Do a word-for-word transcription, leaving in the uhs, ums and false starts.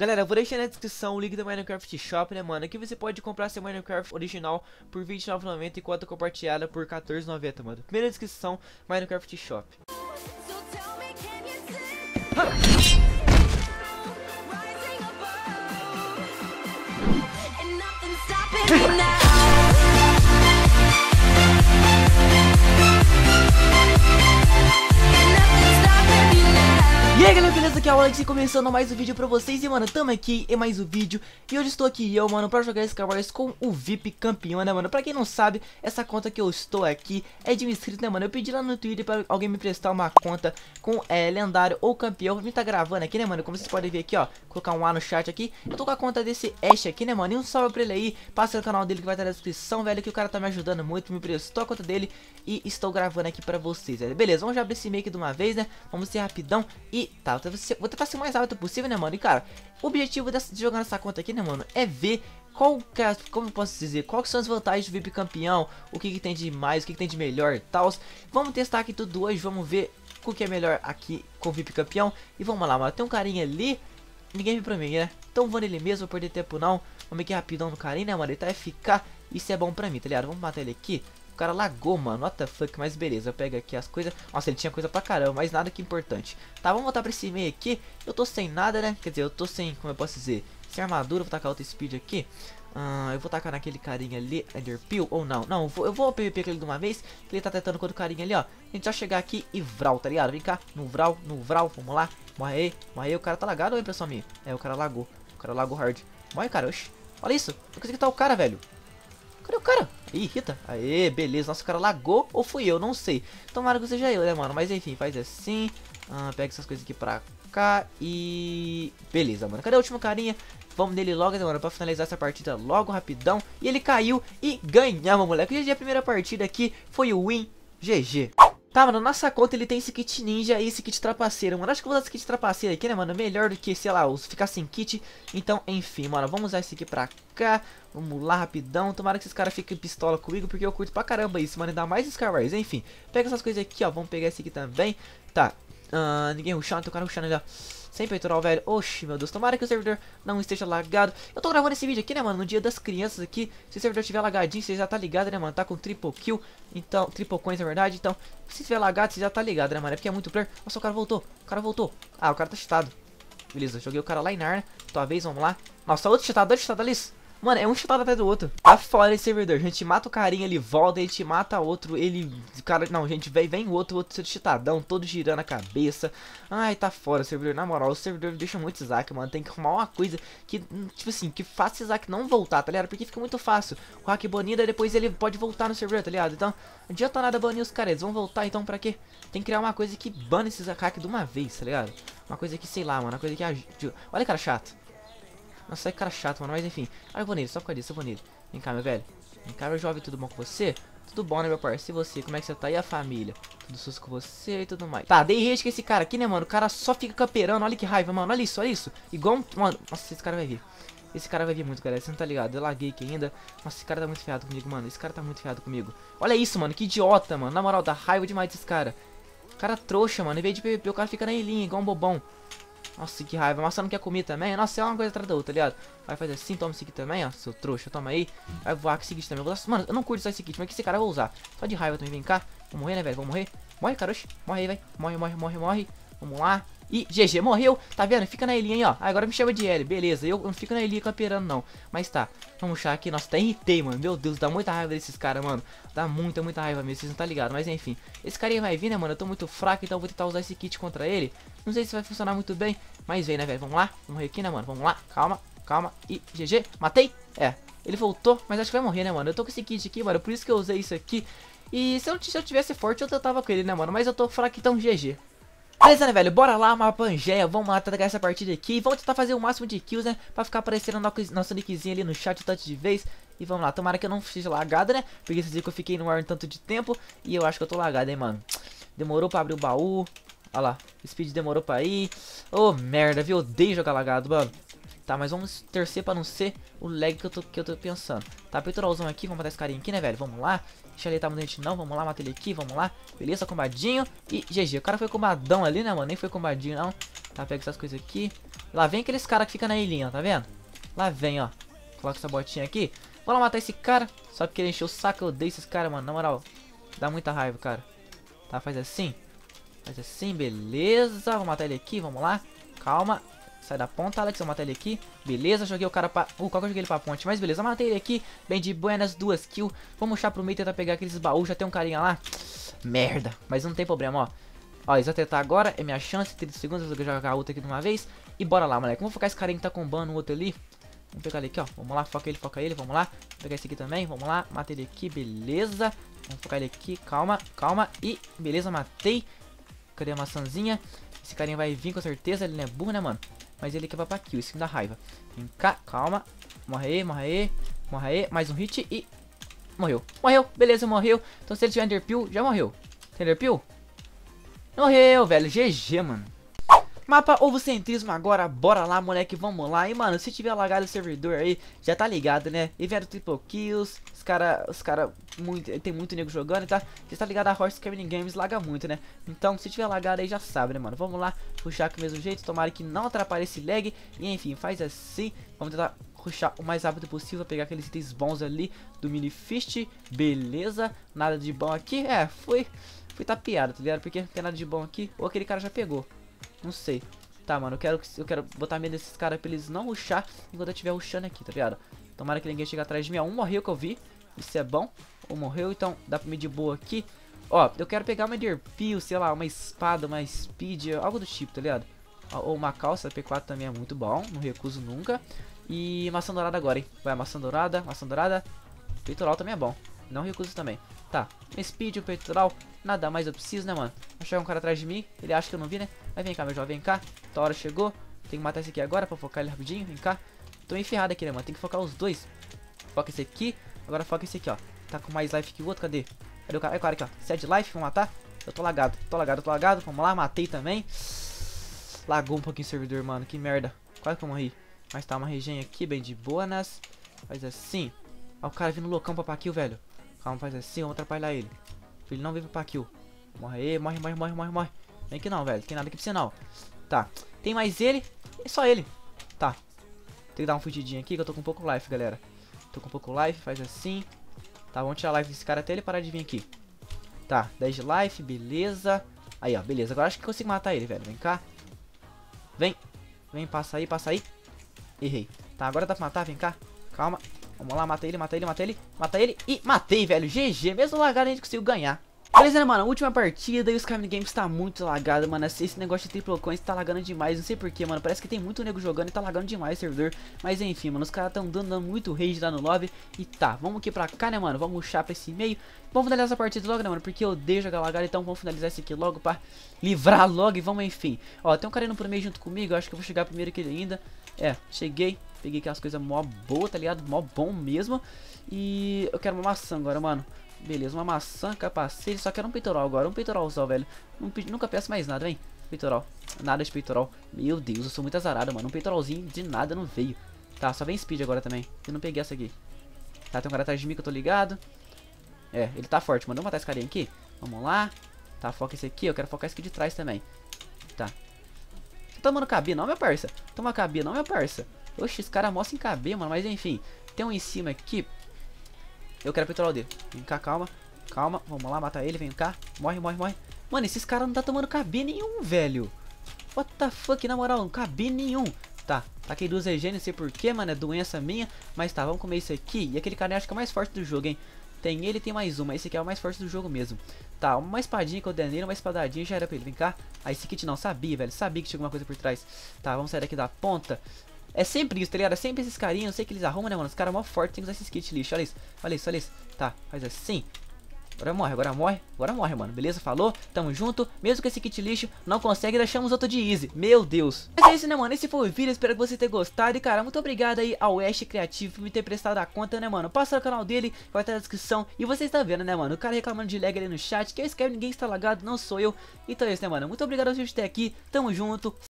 Galera, eu vou deixar na descrição o link do Minecraft Shop, né, mano? Aqui você pode comprar seu Minecraft original por vinte e nove reais e noventa centavos e conta compartilhada por quatorze reais e noventa centavos, mano. Primeira descrição, Minecraft Shop. E aí galera, beleza? Aqui é o Alex começando mais um vídeo pra vocês. E mano, tamo aqui em mais um vídeo. E hoje estou aqui eu, mano, pra jogar Skywars com o V I P campeão, né, mano? Pra quem não sabe, essa conta que eu estou aqui é de um inscrito, né, mano? Eu pedi lá no Twitter pra alguém me prestar uma conta com é, lendário ou campeão. A gente tá gravando aqui, né, mano? Como vocês podem ver aqui, ó, colocar um A no chat aqui. Eu tô com a conta desse Ash aqui, né, mano? E um salve pra ele aí. Passa no canal dele que vai estar na descrição, velho, que o cara tá me ajudando muito. Me prestou a conta dele e estou gravando aqui pra vocês, velho. Beleza, vamos já abrir esse make de uma vez, né? Vamos ser rapidão e tá, vou tentar ser o mais rápido possível, né, mano? E cara, o objetivo dessa, de jogar nessa conta aqui, né, mano, é ver qual que é, como eu posso dizer, quais são as vantagens do V I P campeão, o que, que tem de mais, o que, que tem de melhor e tal. Vamos testar aqui tudo hoje, vamos ver o que é melhor aqui com o V I P campeão. E vamos lá, mano, tem um carinha ali, ninguém vem pra mim, né? Então vou nele mesmo, vou perder tempo não. Vamos aqui rapidão no carinha, né, mano? Ele tá F K, isso é bom pra mim, tá ligado? Vamos matar ele aqui. O cara lagou, mano, what the fuck, mas beleza, eu pego aqui as coisas. Nossa, ele tinha coisa pra caramba, mas nada que importante. Tá, vamos voltar pra esse meio aqui. Eu tô sem nada, né, quer dizer, eu tô sem, como eu posso dizer, sem armadura. Vou tacar outra speed aqui. Ah, eu vou tacar naquele carinha ali, enderpeel, ou não. Não, eu vou, eu vou ao P V P com ele de uma vez, que ele tá tentando com o carinha ali, ó. A gente vai chegar aqui e vral, tá ligado? Vem cá, no vral, no vral, vamos lá. Morre aí, morre aí, o cara tá lagado ou é, pessoal minha? É, o cara lagou, o cara lagou hard. Morre, cara, oxi, olha isso, eu consegui tá o cara, velho. Cadê o cara? Ih, irrita. Aê, beleza. Nossa, o cara lagou ou fui eu? Não sei. Tomara que seja eu, né, mano? Mas enfim, faz assim. Ah, pega essas coisas aqui pra cá e... beleza, mano. Cadê o último carinha? Vamos nele logo, né, mano? Pra finalizar essa partida logo, rapidão. E ele caiu e ganhamos, moleque. G G, a primeira partida aqui foi o win. G G. Tá, mano, nossa conta ele tem esse kit ninja e esse kit trapaceiro, mano. Acho que eu vou usar esse kit trapaceiro aqui, né, mano? Melhor do que, sei lá, ficar sem kit. Então, enfim, mano, vamos usar esse aqui pra cá. Vamos lá, rapidão. Tomara que esses caras fiquem pistola comigo, porque eu curto pra caramba isso, mano. Ainda mais Skywars, enfim. Pega essas coisas aqui, ó. Vamos pegar esse aqui também. Tá, uh, ninguém rushando, tem um cara rushando ali, ó. Sem peitoral, velho. Oxi, meu Deus. Tomara que o servidor não esteja lagado. Eu tô gravando esse vídeo aqui, né, mano? No dia das crianças aqui. Se o servidor estiver lagadinho, você já tá ligado, né, mano? Tá com triple kill. Então, triple coins, na verdade. Então, se estiver lagado, você já tá ligado, né, mano? É porque é muito player. Nossa, o cara voltou. O cara voltou. Ah, o cara tá cheatado. Beleza, joguei o cara lá em ar, né? Tua vez, vamos lá. Nossa, outro cheatado, dois cheatados, Alice. Mano, é um chutado atrás do outro. Tá fora esse servidor. A gente mata o carinha, ele volta, ele te mata outro, ele... cara, não, gente, vem, vem outro, outro ser chutadão, todo girando a cabeça. Ai, tá fora o servidor. Na moral, o servidor deixa muito Isaac, mano. Tem que arrumar uma coisa que, tipo assim, que faça Isaac não voltar, tá ligado? Porque fica muito fácil. O hack banida, depois ele pode voltar no servidor, tá ligado? Então, não adianta nada banir os caras. Eles vão voltar, então pra quê? Tem que criar uma coisa que bane esses hack de uma vez, tá ligado? Uma coisa que, sei lá, mano, uma coisa que... olha, cara chato. Nossa, é cara chato, mano, mas enfim. Ah, eu vou nele, só por causa disso, eu vou nele. Vem cá, meu velho. Vem cá, meu jovem, tudo bom com você? Tudo bom, né, meu parceiro? E você, como é que você tá? E a família? Tudo sus com você e tudo mais. Tá, dei rage com esse cara aqui, né, mano? O cara só fica camperando, olha que raiva, mano. Olha isso, olha isso. Igual um... mano, nossa, esse cara vai vir. Esse cara vai vir muito, galera, você não tá ligado. Eu laguei aqui ainda. Nossa, esse cara tá muito ferrado comigo, mano. Esse cara tá muito ferrado comigo. Olha isso, mano, que idiota, mano. Na moral, dá raiva demais desse cara. Cara trouxa, mano. Em vez de P V P, o cara fica na ilhinha, igual um bobão. Nossa, que raiva. Mas você não quer comer também? Nossa, é uma coisa atrás da outra, tá ligado? Vai fazer assim, toma esse aqui também, ó, seu trouxa. Toma aí. Vai voar com esse kit também. Mano, eu não curto só esse kit, mas que esse cara eu vou usar. Só de raiva também, vem cá. Vou morrer, né, velho? Vou morrer. Morre, cara. Oxi. Morre aí, velho. Morre, morre, morre, morre. Vamos lá. E G G, morreu. Tá vendo? Fica na ilha aí, ó. Ah, agora me chama de L. Beleza. Eu não fico na ilha camperando, não. Mas tá. Vamos achar aqui. Nossa, até irritei, mano. Meu Deus, dá muita raiva desses caras, mano. Dá muita, muita raiva mesmo. Vocês não tá ligado. Mas enfim. Esse carinha vai vir, né, mano? Eu tô muito fraco, então eu vou tentar usar esse kit contra ele. Não sei se vai funcionar muito bem. Mas vem, né, velho? Vamos lá. Vamos morrer aqui, né, mano? Vamos lá. Calma, calma. E G G. Matei. É. Ele voltou, mas acho que vai morrer, né, mano? Eu tô com esse kit aqui, mano. Por isso que eu usei isso aqui. E se eu, se eu tivesse forte, eu tava com ele, né, mano? Mas eu tô fraco, então G G. Beleza, né, velho? Bora lá, mapa Pangeia. Vamos lá atacar essa partida aqui. Vamos tentar fazer o máximo de kills, né? Pra ficar aparecendo nosso nickzinho ali no chat tanto de vez. E vamos lá. Tomara que eu não seja lagado, né? Porque vocês viram que eu fiquei no ar um tanto de tempo. E eu acho que eu tô lagado, hein, mano? Demorou pra abrir o baú. Olha lá. Speed demorou pra ir. Ô, merda, viu? Eu odeio jogar lagado, mano. Tá, mas vamos torcer pra não ser o lag que eu tô, que eu tô pensando. Tá, peitoralzão aqui. Vamos matar esse carinha aqui, né, velho? Vamos lá. Deixa ele tá mudando a gente não, vamos lá, mata ele aqui, vamos lá. Beleza, combadinho, e G G, o cara foi combadão ali, né, mano, nem foi combadinho não. Tá, pega essas coisas aqui, Lá vem aqueles caras que ficam na ilhinha, tá vendo? Lá vem, ó. Coloca essa botinha aqui. Vou lá matar esse cara. Só porque ele encheu o saco, eu odeio esses caras, mano. Na moral, dá muita raiva, cara. Tá, faz assim. Faz assim, beleza. Vou matar ele aqui, vamos lá. Calma. Sai da ponta, Alex, eu vou matar ele aqui. Beleza, joguei o cara pra... Uh, qual que eu joguei ele pra ponte? Mas beleza, matei ele aqui. Bem de buenas, duas kills. Vamos puxar pro meio e tentar pegar aqueles baús. Já tem um carinha lá. Merda. Mas não tem problema, ó. Ó, eles vão tentar agora. É minha chance. trinta segundos, eu vou jogar a outra aqui de uma vez. E bora lá, moleque. Vamos focar esse carinha que tá combando o outro ali. Vamos pegar ele aqui, ó. Vamos lá, foca ele, foca ele. Vamos lá. Vou pegar esse aqui também. Vamos lá. Matei ele aqui, beleza. Vamos focar ele aqui. Calma, calma. E beleza, matei. Cadê a maçãzinha? Esse carinha vai vir com certeza. Ele não é burro, né, mano? Mas ele aqui vai pra kill, isso me dá raiva. Vem cá, calma. Morre aí, morre aí, morre aí. Mais um hit e... Morreu. Morreu, beleza, morreu. Então se ele tiver enderpeel, já morreu. Tem enderpeel? Morreu, velho. G G, mano. Mapa ovocentrismo agora, bora lá, moleque, vamos lá. E, mano, se tiver lagado o servidor aí, já tá ligado, né? Evento triple kills, os cara, os cara, muito, tem muito nego jogando, tá? Já tá ligado, a Host SkyMiniGames laga muito, né? Então, se tiver lagado aí, já sabe, né, mano? Vamos lá, puxar aqui do mesmo jeito, tomara que não atrapalhe esse lag. E, enfim, faz assim, vamos tentar... puxar o mais rápido possível, pegar aqueles itens bons ali do mini fist, beleza, nada de bom aqui, é, fui, fui tapeado, tá ligado, porque não tem nada de bom aqui, ou aquele cara já pegou, não sei, tá, mano, eu quero, eu quero botar medo desses caras pra eles não rushar enquanto eu estiver rushando aqui, tá ligado, tomara que ninguém chegue atrás de mim, ó, um morreu que eu vi, isso é bom, um morreu, então dá pra mim de boa aqui, ó, eu quero pegar uma enderpeel, sei lá, uma espada, uma speed, algo do tipo, tá ligado, ó, ou uma calça, P quatro também é muito bom, não recuso nunca. E maçã dourada agora, hein? Vai, maçã dourada, maçã dourada. Peitoral também é bom. Não recuso também. Tá, speed, o peitoral. Nada mais eu preciso, né, mano? Vai chegar um cara atrás de mim. Ele acha que eu não vi, né? Mas vem cá, meu jovem, vem cá. Tua hora chegou. Tem que matar esse aqui agora pra focar ele rapidinho. Vem cá. Tô enferrado aqui, né, mano? Tem que focar os dois. Foca esse aqui. Agora foca esse aqui, ó. Tá com mais life que o outro. Cadê? Cadê o cara? É o cara aqui, ó. sete life, vamos matar. Eu tô lagado. Tô lagado, tô lagado. Vamos lá, matei também. Lagou um pouquinho o servidor, mano. Que merda. Quase que eu morri. Mas tá uma regenha aqui, bem de boas. Faz assim. Ó, o cara vindo loucão pra paquil, velho. Calma, faz assim, vamos atrapalhar ele. Ele não vem pra paquil. Morre aí, morre, morre, morre, morre, morre. Vem que não, velho. Tem nada aqui pra você não. Tá. Tem mais ele. É só ele. Tá. Tem que dar um fudidinho aqui que eu tô com pouco life, galera. Tô com pouco life, faz assim. Tá, vamos tirar life desse cara até ele parar de vir aqui. Tá, dez de life, beleza. Aí, ó, beleza. Agora acho que consigo matar ele, velho. Vem cá. Vem. Vem, passa aí, passa aí. Errei. Tá, agora dá pra matar, vem cá. Calma. Vamos lá, mata ele, mata ele, mata ele. Mata ele e matei, velho. G G. Mesmo lagado a gente conseguiu ganhar. Beleza, né, mano? Última partida e o SkyMiniGames tá muito lagado, mano. Esse negócio de triple coins tá lagando demais. Não sei porquê, mano. Parece que tem muito nego jogando e tá lagando demais o servidor. Mas enfim, mano. Os caras tão dando, dando muito rage lá no lobby. E tá, vamos aqui pra cá, né, mano? Vamos rushar pra esse meio. Vamos finalizar essa partida logo, né, mano? Porque eu odeio jogar lagado. Então vamos finalizar esse aqui logo pra livrar logo. E vamos, enfim. Ó, tem um cara indo pro meio junto comigo. Eu acho que eu vou chegar primeiro que ele ainda. É, cheguei. Peguei aqui as coisas mó boa, tá ligado? Mó bom mesmo. E eu quero uma maçã agora, mano. Beleza, uma maçã, capacete. Só quero um peitoral agora, um peitoral só, velho. Nunca peço mais nada, hein? Peitoral. Nada de peitoral. Meu Deus, eu sou muito azarado, mano. Um peitoralzinho de nada não veio. Tá, só vem speed agora também. Eu não peguei essa aqui. Tá, tem um cara atrás de mim que eu tô ligado. É, ele tá forte, mano. Vamos matar esse carinha aqui. Vamos lá. Tá, foca esse aqui. Eu quero focar esse aqui de trás também. Tá. Tá tomando K B não, meu parça? Toma K B não, meu parça? Oxe, esse cara mostra em K B, mano. Mas enfim, tem um em cima aqui. Eu quero peitoral dele. Vem cá, calma. Calma, vamos lá, matar ele. Vem cá. Morre, morre, morre. Mano, esses caras não tá tomando K B nenhum, velho. What the fuck, na moral, não K B nenhum. Tá, taquei duas regens, não sei porquê, mano. É doença minha. Mas tá, vamos comer isso aqui. E aquele cara acho que é o mais forte do jogo, hein. Tem ele e tem mais uma. Esse aqui é o mais forte do jogo mesmo. Tá, uma espadinha que eu dei nele, uma espadadinha já era pra ele. Vem cá. Ah, esse kit não, sabia, velho. Sabia que tinha alguma coisa por trás. Tá, vamos sair daqui da ponta. É sempre isso, tá ligado? É sempre esses carinhos. Eu sei que eles arrumam, né, mano? Os caras mó fortes tem que usar esses kits lixo. Olha isso, olha isso, olha isso. Tá, faz assim. Agora morre, agora morre. Agora morre, mano. Beleza? Falou? Tamo junto. Mesmo com esse kit lixo, não consegue. Deixamos outro de easy. Meu Deus. Mas é isso, né, mano? Esse foi o vídeo. Espero que você tenha gostado. E, cara, muito obrigado aí ao Ash Criativo por me ter prestado a conta, né, mano? Passa no canal dele, vai estar na descrição. E vocês estão vendo, né, mano? O cara reclamando de lag ali no chat. Que eu escrevo, ninguém está lagado, não sou eu. Então é isso, né, mano? Muito obrigado a vocês por estar aqui. Tamo junto.